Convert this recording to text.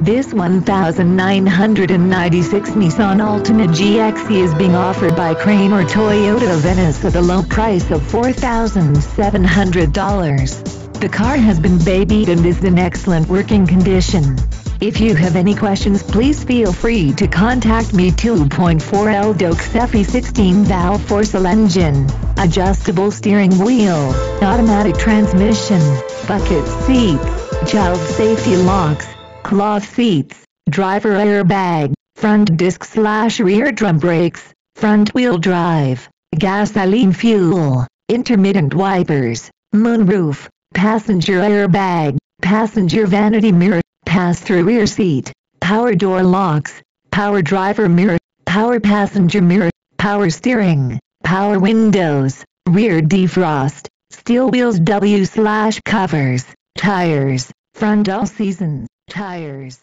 This 1996 Nissan Altima GXE is being offered by Cramer Toyota Venice at the low price of $4,700. The car has been babied and is in excellent working condition. If you have any questions, please feel free to contact me. 2.4L DOXEFI 16-valve 4-cell engine, adjustable steering wheel, automatic transmission, bucket seats, child safety locks, cloth seats, driver airbag, front disc/rear drum brakes, front wheel drive, gasoline fuel, intermittent wipers, moonroof, passenger airbag, passenger vanity mirror, pass-through rear seat, power door locks, power driver mirror, power passenger mirror, power steering, power windows, rear defrost, steel wheels W/covers, tires, front all-season tires.